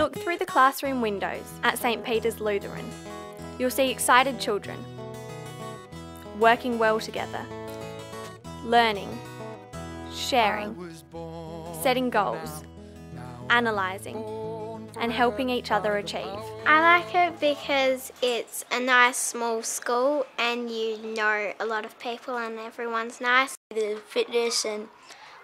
look through the classroom windows at St Peters Lutheran, you'll see excited children, working well together, learning, sharing, setting goals, analysing, and helping each other achieve. I like it because it's a nice small school and you know a lot of people and everyone's nice. The fitness and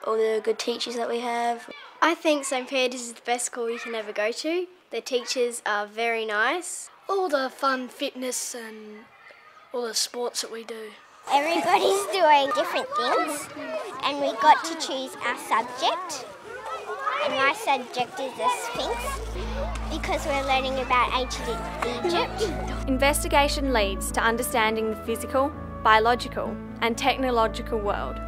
all the good teachers that we have. I think St Peters is the best school you can ever go to. The teachers are very nice. All the fun, fitness and all the sports that we do. Everybody's doing different things and we got to choose our subject. And my subject is the Sphinx because we're learning about ancient Egypt. Investigation leads to understanding the physical, biological and technological world.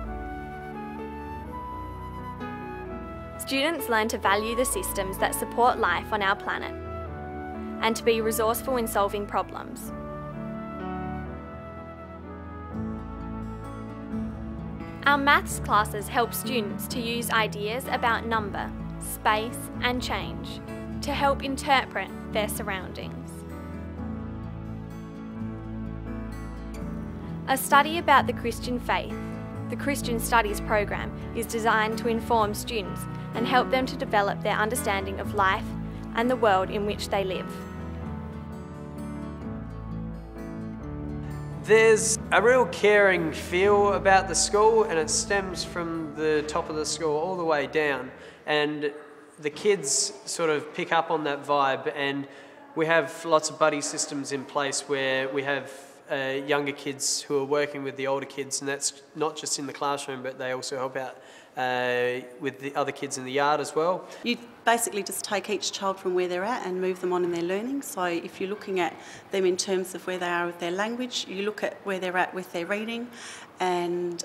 Students learn to value the systems that support life on our planet and to be resourceful in solving problems. Our maths classes help students to use ideas about number, space and change to help interpret their surroundings. A study about the Christian faith, the Christian Studies program, is designed to inform students and help them to develop their understanding of life and the world in which they live. There's a real caring feel about the school and it stems from the top of the school all the way down, and the kids sort of pick up on that vibe, and we have lots of buddy systems in place where we have younger kids who are working with the older kids, and that's not just in the classroom but they also help out with the other kids in the yard as well. You basically just take each child from where they're at and move them on in their learning. So if you're looking at them in terms of where they are with their language, you look at where they're at with their reading and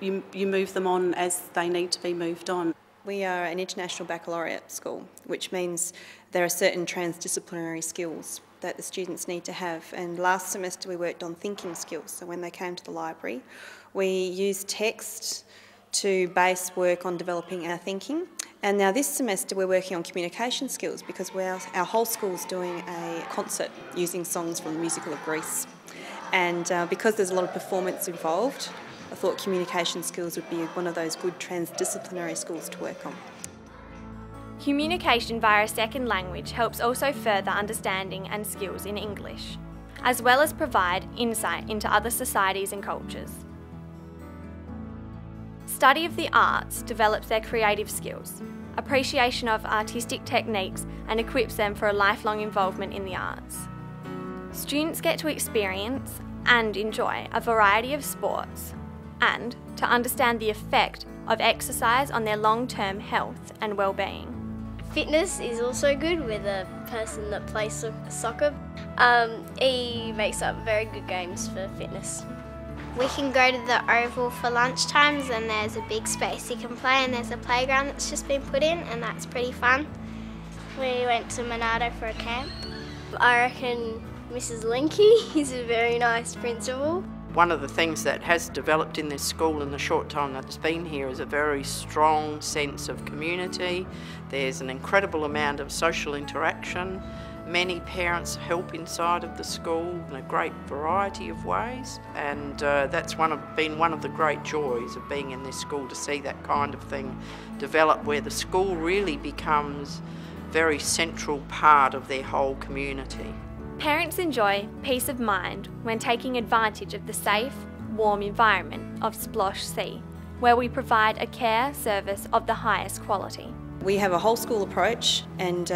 you move them on as they need to be moved on. We are an International Baccalaureate school, which means there are certain transdisciplinary skills that the students need to have, and last semester we worked on thinking skills. So when they came to the library, we used text to base work on developing our thinking, and now this semester we're working on communication skills because our whole school's doing a concert using songs from the musical of Greece, and because there's a lot of performance involved, I thought communication skills would be one of those good transdisciplinary skills to work on. Communication via a second language helps also further understanding and skills in English, as well as provide insight into other societies and cultures. Study of the arts develops their creative skills, appreciation of artistic techniques, and equips them for a lifelong involvement in the arts. Students get to experience and enjoy a variety of sports and to understand the effect of exercise on their long-term health and well-being. Fitness is also good with a person that plays soccer. He makes up very good games for fitness. We can go to the oval for lunch times and there's a big space you can play and there's a playground that's just been put in and that's pretty fun. We went to Monado for a camp. I reckon Mrs. Linky is a very nice principal. One of the things that has developed in this school in the short time that it's been here is a very strong sense of community. There's an incredible amount of social interaction. Many parents help inside of the school in a great variety of ways, and that's been one of the great joys of being in this school, to see that kind of thing develop where the school really becomes a very central part of their whole community. Parents enjoy peace of mind when taking advantage of the safe, warm environment of Sploshsea, where we provide a care service of the highest quality. We have a whole school approach, and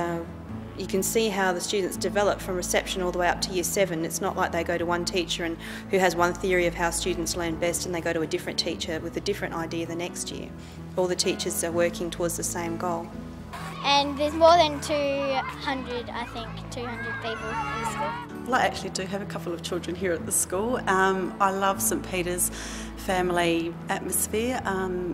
you can see how the students develop from reception all the way up to Year 7. It's not like they go to one teacher and who has one theory of how students learn best and they go to a different teacher with a different idea the next year. All the teachers are working towards the same goal. And there's more than 200, I think, 200 people in the school. Well, I actually do have a couple of children here at the school. I love St Peters' family atmosphere.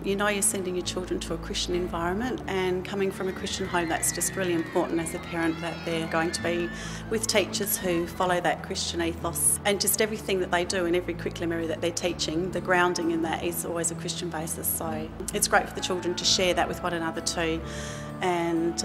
You know you're sending your children to a Christian environment, and coming from a Christian home, that's just really important as a parent, that they're going to be with teachers who follow that Christian ethos, and just everything that they do in every curriculum area that they're teaching, the grounding in that is always a Christian basis. So it's great for the children to share that with one another too. And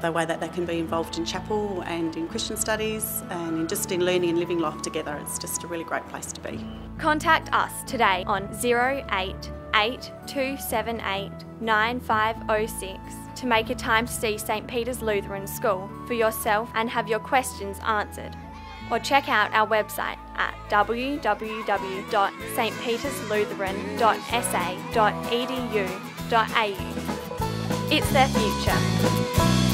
the way that they can be involved in chapel and in Christian studies and just in learning and living life together. It's just a really great place to be. Contact us today on 0882789506 to make a time to see St Peters Lutheran School for yourself and have your questions answered, or check out our website at www.stpeterslutheran.sa.edu.au. It's their future.